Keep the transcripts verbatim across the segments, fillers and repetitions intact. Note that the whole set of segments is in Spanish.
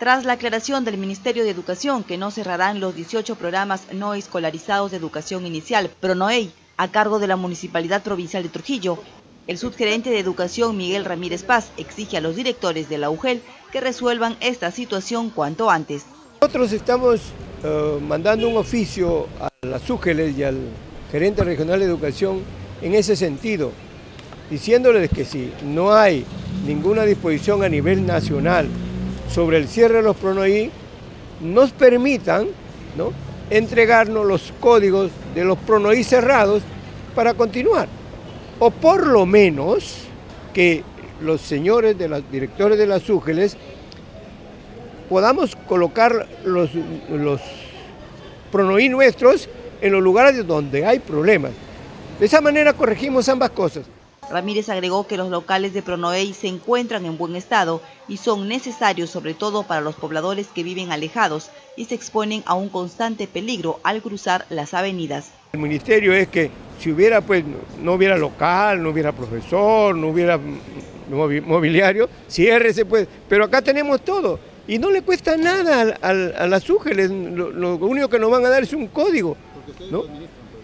Tras la aclaración del Ministerio de Educación que no cerrarán los dieciocho programas no escolarizados de educación inicial, Pronoei, a cargo de la Municipalidad Provincial de Trujillo, el subgerente de Educación Miguel Ramírez Paz exige a los directores de la U G E L que resuelvan esta situación cuanto antes. Nosotros estamos uh, mandando un oficio a las U G E L y al gerente regional de educación en ese sentido, diciéndoles que si no hay ninguna disposición a nivel nacional sobre el cierre de los Pronoei, nos permitan, ¿no?, entregarnos los códigos de los Pronoei cerrados para continuar. O por lo menos que los señores de los directores de las U G E L podamos colocar los, los Pronoei nuestros en los lugares donde hay problemas. De esa manera corregimos ambas cosas. Ramírez agregó que los locales de Pronoei se encuentran en buen estado y son necesarios sobre todo para los pobladores que viven alejados y se exponen a un constante peligro al cruzar las avenidas. El ministerio es que si hubiera, pues, no hubiera local, no hubiera profesor, no hubiera mobiliario, ciérrese pues, pero acá tenemos todo y no le cuesta nada a, a, a las U G E L, lo, lo único que nos van a dar es un código, ¿no?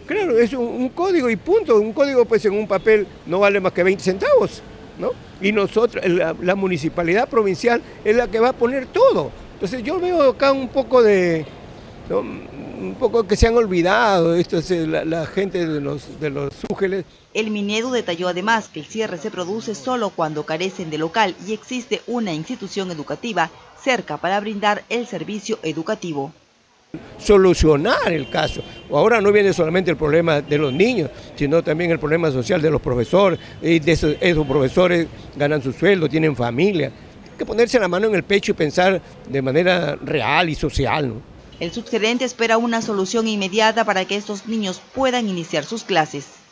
Claro, es un, un código y punto. Un código, pues, en un papel no vale más que veinte centavos, ¿no? Y nosotros, la, la municipalidad provincial es la que va a poner todo. Entonces yo veo acá un poco de, ¿no?, un poco que se han olvidado esto es la, la gente de los, de los U G E L. El Minedu detalló además que el cierre se produce solo cuando carecen de local y existe una institución educativa cerca para brindar el servicio educativo. Solucionar el caso. Ahora no viene solamente el problema de los niños, sino también el problema social de los profesores, y de esos, esos profesores ganan su sueldo, tienen familia. Hay que ponerse la mano en el pecho y pensar de manera real y social, ¿no? El subgerente espera una solución inmediata para que estos niños puedan iniciar sus clases.